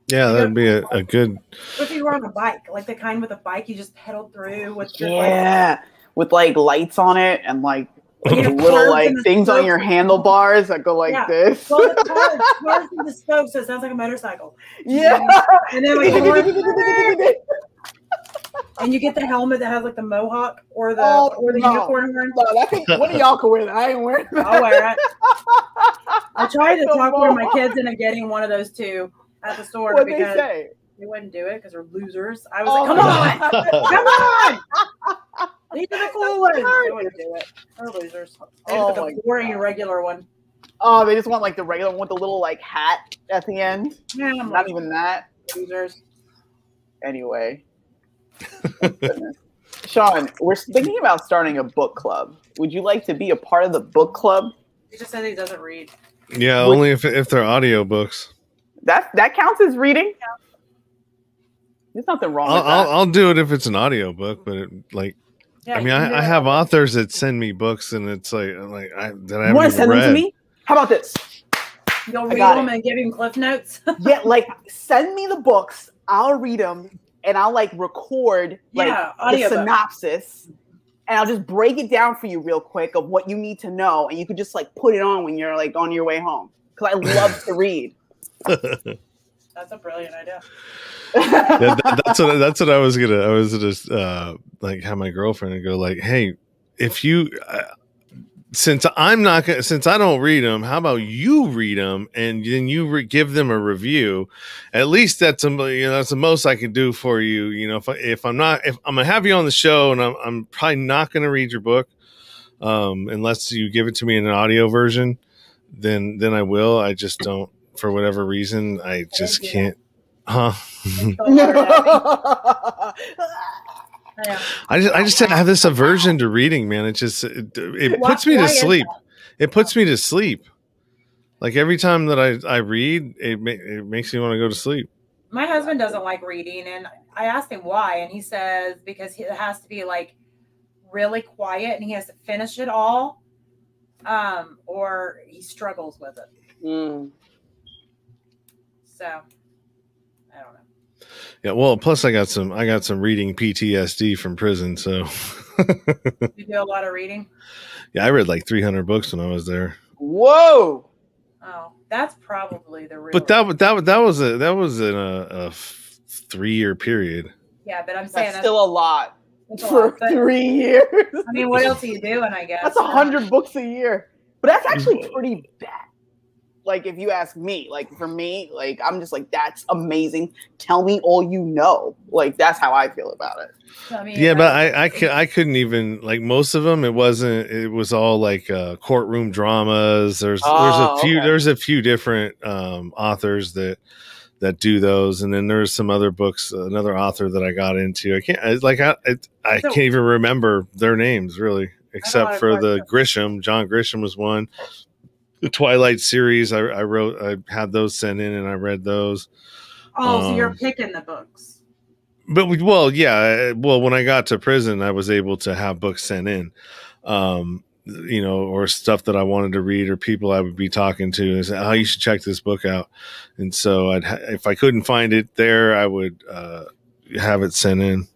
Yeah, that'd be a good. What if you were on a bike, like the kind with a bike you just pedal through with your bike? With like lights on it and like little like things on your handlebars that go like this. Well, the cars in the scope, so it sounds like a motorcycle. Yeah. And then like and you get the helmet that has like the mohawk or the unicorn horn. No, I think one of y'all can wear that. I ain't wearing that. I'll wear it. I tried to talk one of my kids into getting one of those too at the store. What'd because they wouldn't do it because they're losers. I was like, come on! These are the cool ones. They wouldn't do it. They're losers. They the boring regular one. Oh, they just want like the regular one with the little like hat at the end. Yeah, not even that. Losers. Anyway. Sean, we're thinking about starting a book club. Would you like to be a part of the book club? He just said he doesn't read. Yeah, only if they're audiobooks. That counts as reading. There's nothing wrong with that. I'll do it if it's an audiobook, but I have authors that send me books, and it's like I haven't read. You want to send them to me? How about this? You'll read them and give him cliff notes. Yeah, like send me the books. I'll read them, and I'll like record the synopsis, and I'll just break it down for you real quick of what you need to know, and you could just like put it on when you're like on your way home, because I love to read. That's a brilliant idea. Yeah, that's what I was gonna. I was just like have my girlfriend and go like, hey, if you since I don't read them, how about you read them and then you give them a review? At least that's the most I can do for you. You know, if I'm gonna have you on the show, and I'm probably not gonna read your book unless you give it to me in an audio version, then I will. I just don't. For whatever reason, I just can't. Huh? I just have this aversion to reading, man. It just it puts me to sleep. It puts me to sleep. Like every time that I read, it makes me want to go to sleep. My husband doesn't like reading, and I asked him why, and he says because it has to be like really quiet, and he has to finish it all, or he struggles with it. Mm. So I don't know. Yeah, well, plus I got some reading PTSD from prison, so you do a lot of reading? Yeah, I read like 300 books when I was there. Whoa. Oh, that's probably the real But that was in a 3-year period. Yeah, but I'm saying that's still a lot. For 3 years. I mean, what else are you doing, I guess? That's 100 books a year. But that's actually pretty bad. Like, if you ask me, like, for me, like, I'm just like, that's amazing. Tell me all you know. Like, that's how I feel about it. I mean, yeah, but I couldn't even, like, most of them, it was all, like, courtroom dramas. There's a few different authors that do those. And then there's some other books, another author that I got into. I can't even remember their names, really, except for the Grisham. John Grisham was one. The Twilight series, I had those sent in, and I read those. Oh, so you're picking the books. But when I got to prison, I was able to have books sent in, you know, or stuff that I wanted to read, or people I would be talking to and say, "Oh, you should check this book out." And so, if I couldn't find it there, I would have it sent in,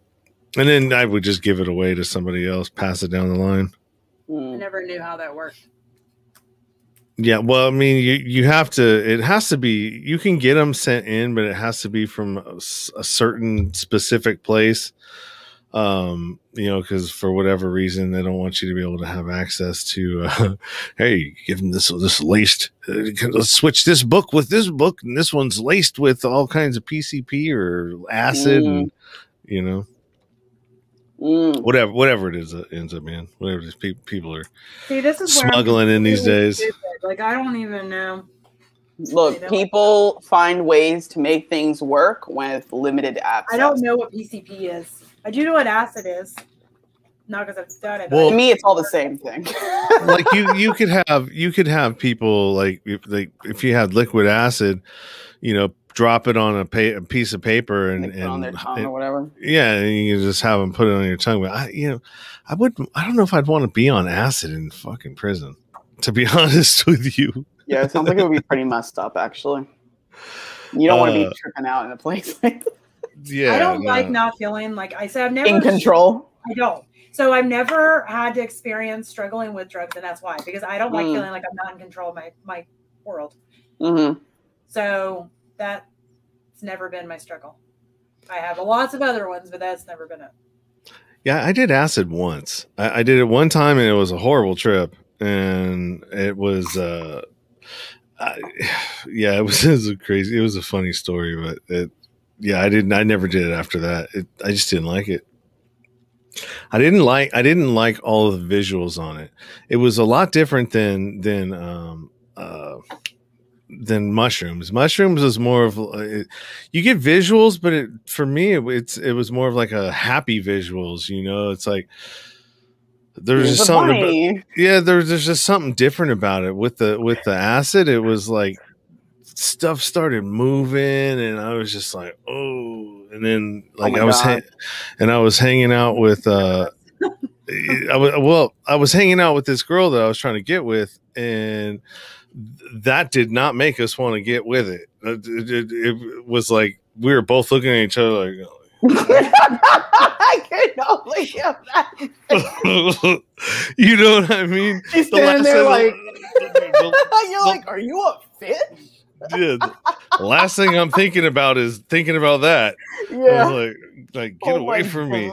and then I would just give it away to somebody else, pass it down the line. I never knew how that worked. Yeah, well, I mean, you have to. It has to be. You can get them sent in, but it has to be from a certain specific place. You know, because for whatever reason, they don't want you to be able to have access to. Hey, give them this laced. Let's switch this book with this book, and this one's laced with all kinds of PCP or acid, and you know. Whatever it is that ends up being, whatever these people are smuggling in these days. Like, I don't even know. Look, people find ways to make things work with limited access. I don't know what PCP is. I do know what acid is. Not because I've done it. Well, to me, it's all the same thing. Like you could have people if you had liquid acid, drop it on a piece of paper and on their tongue or whatever. Yeah, and you just have them put it on your tongue. But I don't know if I'd want to be on acid in fucking prison, to be honest with you. Yeah, it sounds like it would be pretty messed up, actually. You don't want to be tripping out in a place like that. Yeah, I don't like not feeling like I said. I've never in control. I don't. So I've never had to experience struggling with drugs, and that's why, because I don't like feeling like I'm not in control of my world. Mm-hmm. So that's never been my struggle. I have lots of other ones, but that's never been it. Yeah, I did acid once. I did it one time, and it was a horrible trip, and it was. It was crazy. It was a funny story, but I never did it after that. I just didn't like it. I didn't like all of the visuals on it. It was a lot different than mushrooms. Mushrooms was more of you get visuals, but for me it was more of like a happy visuals. It's like. There's just something there's just something different about it. With the acid, it was like stuff started moving, and I was just like, oh, and then I was hanging out with I was hanging out with this girl that I was trying to get with, and that did not make us want to get with it. It was like we were both looking at each other like, I can only hear that. You know what I mean? She's standing there like, you're like, are you a bitch? Yeah, the last thing I'm thinking about that. Yeah. I was like get away from me.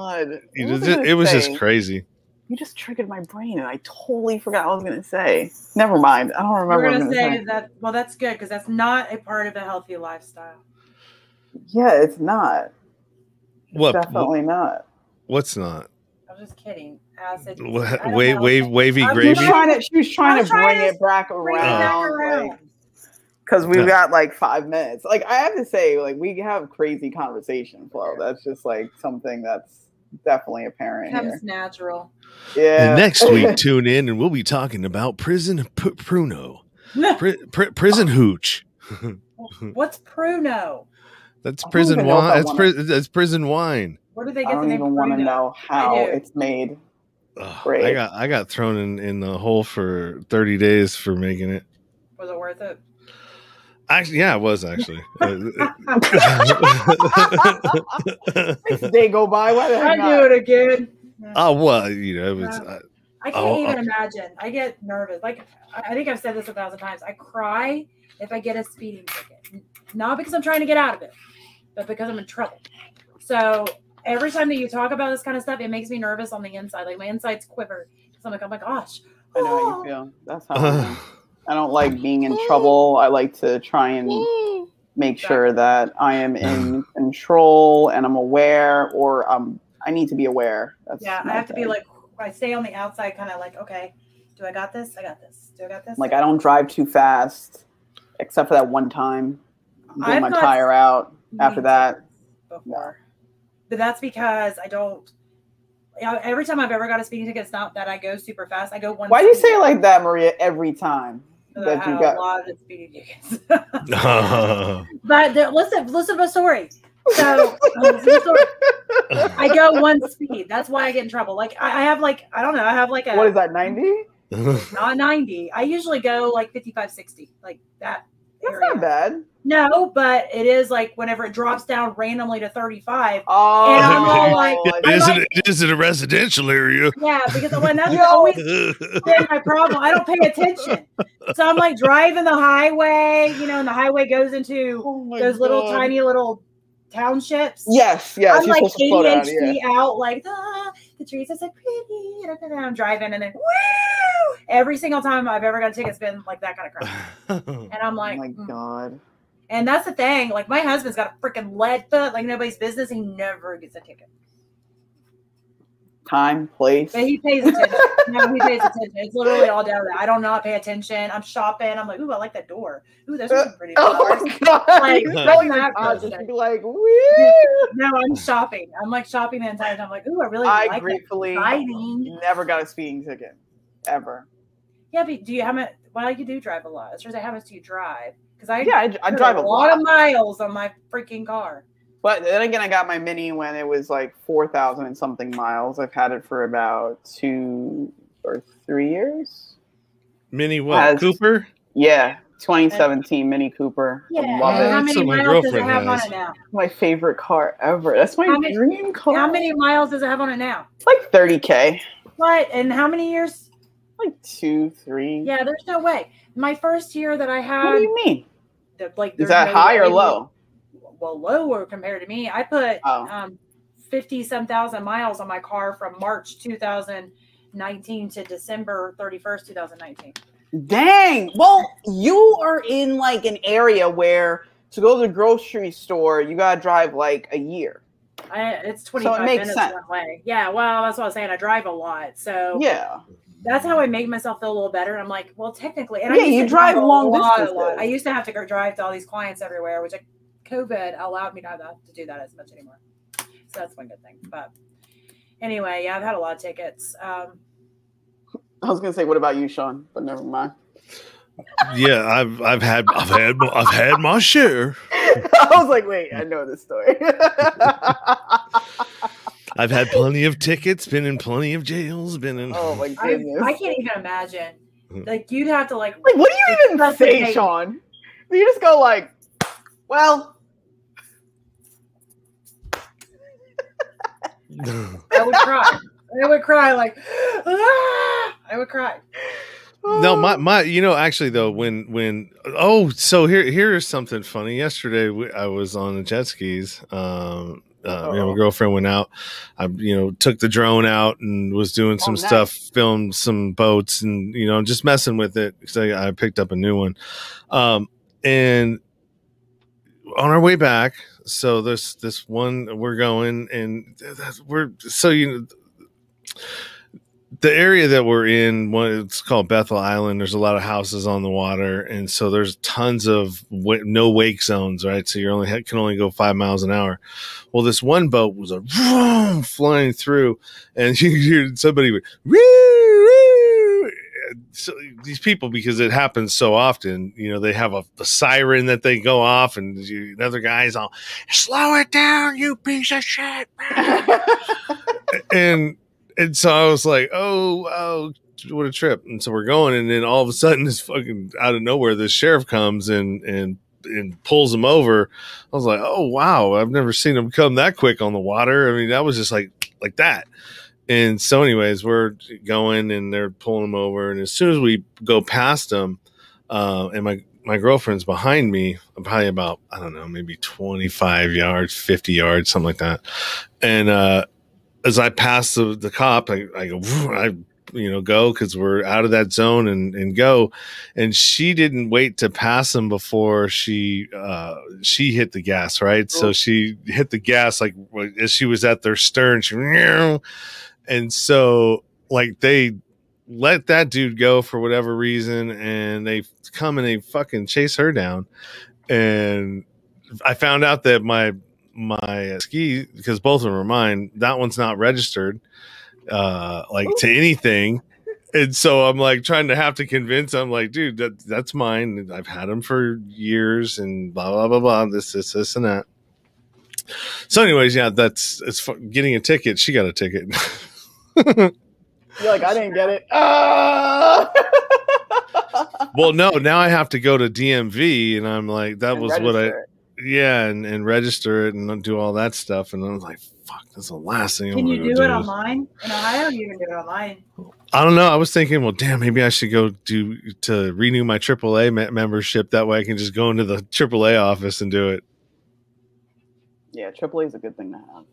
It was just crazy. You just triggered my brain, and I totally forgot what I was going to say. Never mind. I don't remember what I was going to say. Well, that's good, because that's not a part of a healthy lifestyle. Yeah, it's not. What? Definitely not. What's not? I'm just kidding. Acid. Wavy gravy. She was trying to bring it back around. Because we've got like 5 minutes. Like, I have to say, like, we have crazy conversation flow. That's just like something that's definitely apparent. Comes natural. Yeah. And next week, tune in, and we'll be talking about prison pruno, prison hooch. What's pruno? That's prison wine. That's prison wine. Where do they get the name? I don't even want to know how it's made. Ugh, I got thrown in the hole for 30 days for making it. Was it worth it? Actually, yeah, it was actually. They go by. I do it again. Oh, well, I can't even imagine. I get nervous. Like, I think I've said this 1,000 times. I cry if I get a speeding ticket, not because I'm trying to get out of it, but because I'm in trouble. So every time that you talk about this kind of stuff, it makes me nervous on the inside. Like, my insides quiver. So I'm like, oh my gosh. I know how you feel. That's how I don't like being in trouble. I like to try and make sure that I am in control and I'm aware, or I need to be aware. That's I have to be like, I stay on the outside, kind of like, okay, do I got this? I got this. Do I got this? Like, I don't drive too fast, except for that one time. Blew my tire out after that. Before. But that's because I don't. Every time I've ever got a speeding ticket, it's not that I go super fast. I go one. Why do you say it like that, Maria? Every time that you got a lot of speeding tickets. But listen to a story. So I go one speed. That's why I get in trouble. Like, I have like, I don't know. I have like a, what is that, 90? Not 90. I usually go like 55, 60, like that. That's not bad. No, but it is like whenever it drops down randomly to 35. Oh, and I'm all like, is it a residential area? Yeah, because when that's always been my problem. I don't pay attention, so I'm like driving the highway, and the highway goes into those little tiny little townships. Yes. I'm like ADHD out, like the trees are so pretty, and I'm driving, and then woo! Every single time I've ever got a ticket, it's been like that kind of crap, and I'm like, oh my god. And that's the thing. Like, my husband's got a freaking lead foot, like nobody's business. He never gets a ticket. time, place. But he pays attention. No, he pays attention. It's literally all down there. I don't not pay attention. I'm shopping. I'm like, ooh, I like that door. Ooh, those are some pretty doors. Oh like, no, I'm shopping. I'm like shopping the entire time. I'm like, ooh, I really like that. I gratefully never got a speeding ticket, ever. Yeah, but do you have it? Well, you do drive a lot. As far as how much do you drive? Because I drive a lot of miles on my freaking car. But then again, I got my Mini when it was like 4,000 and something miles. I've had it for about 2 or 3 years. Mini what? Cooper? Yeah. 2017 Mini Cooper. Yeah. Love it. How many miles does it have on it now? My favorite car ever. That's my dream car. How many miles does it have on it now? It's like 30K. What? And how many years? Like 2, 3. Yeah, there's no way. My first year that I had. What do you mean? Like, is that high or low? Well, lower compared to me. I put 50-some thousand miles on my car from March 2019 to December 31st, 2019. Dang. Well, you are in like an area where to go to the grocery store, you got to drive like a year. It's 25 so it makes minutes one way. Yeah. Well, that's what I was saying. I drive a lot. So yeah. That's how I make myself feel a little better. I'm like, well, technically. And yeah, you drive long distances. I used to have to go drive to all these clients everywhere, which COVID allowed me not to do that as much anymore. So that's one good thing. But anyway, yeah, I've had a lot of tickets. I was going to say, what about you, Sean? But never mind. Yeah, I've had my share. I was like, wait, I know this story. I've had plenty of tickets, been in plenty of jails, been in. Oh my goodness! I can't even imagine. Like you'd have to like what do you even say, Sean? You just go like, well. I would cry. I would cry like, ah! I would cry. No, my, you know, actually though, when, oh, so here's something funny. Yesterday I was on the jet skis, you know, my girlfriend went out. I, you know, took the drone out and was doing some stuff, filmed some boats, and you know, just messing with it because I picked up a new one. And on our way back, so this one we're going, and we're so you know, the area that we're in, it's called Bethel Island. There's a lot of houses on the water, and so there's tons of no wake zones, right? So you can only go 5 miles an hour. Well, this one boat was flying through, and you hear somebody would, so these people, because it happens so often, you know, they have a siren that they go off, and another guy's all, slow it down, you piece of shit. And so I was like, oh, what a trip. And so we're going, and then all of a sudden, this fucking out of nowhere, this sheriff comes and pulls him over. I was like, oh wow, I've never seen him come that quick on the water. I mean, that was just like that. And so anyways, we're going and they're pulling them over. And as soon as we go past them, and my girlfriend's behind me, probably about, I don't know, maybe 25 yards, 50 yards, something like that. And as I pass the cop, I go, you know, go, because we're out of that zone and go. And she didn't wait to pass him before she hit the gas, right? Cool. So she hit the gas like as she was at their stern. She, and so, like, they let that dude go for whatever reason, and they come and they fucking chase her down. And I found out that my ski, because both of them are mine, that one's not registered, like, ooh, to anything. And so I'm like trying to have to convince. I'm like, dude, that's mine. I've had them for years, and blah blah blah blah. This and that. So, anyways, yeah, it's getting a ticket. She got a ticket. You're like, I didn't get it. Well, no, now I have to go to DMV, and I'm like, that was what I, yeah, and register it and do all that stuff. And I was like, fuck, that's the last thing. Can you do it online? In Ohio, you can do it online. I don't know. I was thinking, well, damn, maybe I should go to renew my AAA membership. That way I can just go into the AAA office and do it. Yeah, AAA is a good thing to have.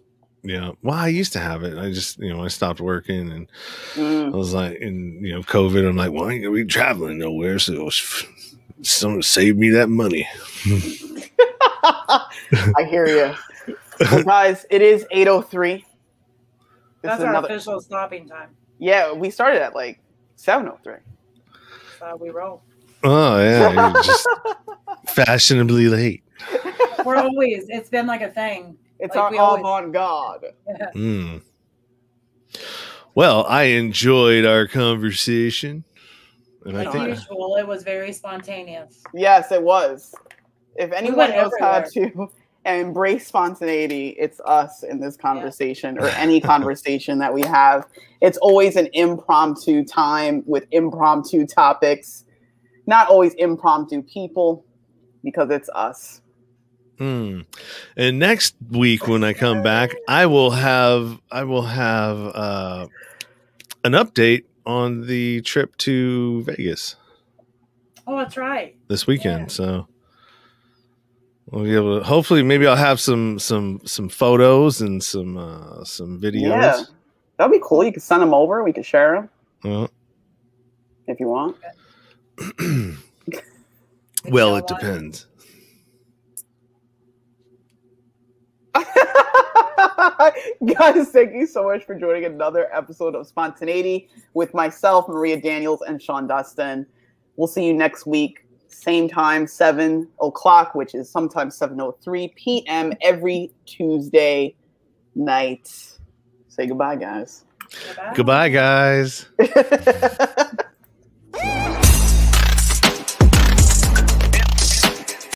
Yeah. Well, I used to have it. I just, you know, I stopped working, and I was like, in, you know, COVID, I'm like, well, I ain't going to be traveling nowhere. So someone saved me that money. I hear you. Well, guys, it is 8:03. That's our official stopping time. Yeah, we started at like 7:03. We roll. Oh yeah, you're just fashionably late. We're always. It's been like a thing. It's like avant-garde. Mm. Well, I enjoyed our conversation. And like usual, it was very spontaneous. Yes, it was. If anyone knows how to embrace spontaneity, it's us in this conversation, or any conversation that we have. It's always an impromptu time with impromptu topics, not always impromptu people, because it's us. Mm. And next week when I come back, I will have an update on the trip to Vegas. Oh, that's right. This weekend, so we'll be able to. Hopefully, maybe I'll have some photos and some videos. Yeah, that'd be cool. You can send them over. We can share them if you want. Well, it depends. Guys, thank you so much for joining another episode of Spontaneity with myself, Maria Daniels, and Sean Dustin. We'll see you next week, same time, 7 o'clock, which is sometimes 7:03 p.m. every Tuesday night. Say goodbye, guys. Goodbye, guys.